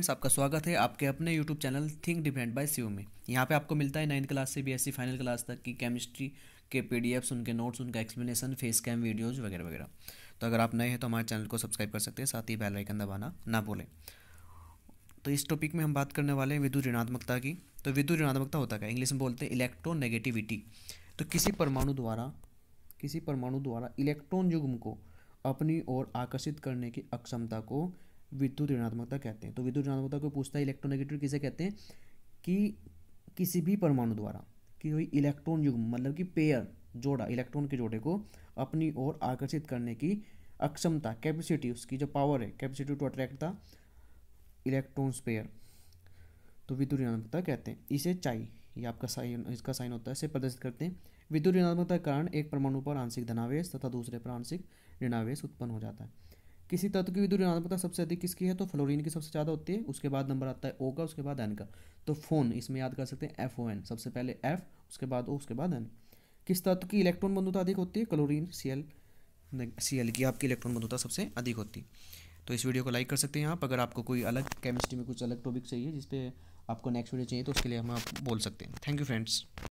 Friends आपका स्वागत है आपके अपने YouTube channel think different by Shiv में। यहाँ पे आपको मिलता है 9th क्लास से बीएससी फाइनल क्लास तक की केमिस्ट्री के पीडीएफ्स, उनके नोट्स, उनका एक्सप्लेनेशन, फेस कैम वीडियोज़ वगैरह वगैरह। तो अगर आप नए हैं तो हमारे चैनल को सब्सक्राइब कर सकते हैं, साथ ही बेल आइकन दबाना ना भूलें। तो इस टॉपिक में हम बात करने वाले हैं विद्युत ऋणात्मकता की। तो विद्युत ऋणात्मकता होता है, इंग्लिश में बोलते हैं इलेक्ट्रोनेगेटिविटी। तो किसी परमाणु द्वारा इलेक्ट्रॉन युग्म को अपनी ओर आकर्षित करने की अक्षमता को विद्युत ऋणात्मकता कहते हैं। तो विद्युत ऋणात्मकता को पूछता है इलेक्ट्रोनेगेटिविटी किसे कहते हैं, कि किसी भी परमाणु द्वारा कि कोई इलेक्ट्रॉन युग्म मतलब कि पेयर जोड़ा, इलेक्ट्रॉन के जोड़े को अपनी ओर आकर्षित करने की अक्षमता, कैपेसिटी, उसकी जो पावर है, capacity to attract the electrons pair, तो विद्युत ऋणात्मकता कहते हैं। इसे चाई, ये आपका साइन, इसका साइन होता है, इसे प्रदर्शित करते हैं। विद्युत ऋणात्मकता के कारण एक परमाणु पर आंशिक धनावेश तथा दूसरे पर आंशिक ऋणावेश उत्पन्न हो जाता है। किसी तत्व की विद्युत ऋणात्मकता सबसे अधिक किसकी है, तो फ्लोरीन की सबसे ज़्यादा होती है, उसके बाद नंबर आता है ओ का, उसके बाद एन का। तो फोन, इसमें याद कर सकते हैं FON, सबसे पहले F, उसके बाद O, उसके बाद N। किस तत्व की इलेक्ट्रॉन बंधुता अधिक होती है, क्लोरीन Cl की आपकी इलेक्ट्रॉन बंधुता सबसे अधिक होती। तो इस वीडियो को लाइक कर सकते हैं आप। अगर आपको कोई अलग केमिस्ट्री में कुछ अलग टॉपिक चाहिए जिसपे आपको नेक्स्ट वीडियो चाहिए तो उसके लिए हम आप बोल सकते हैं। Thank you friends.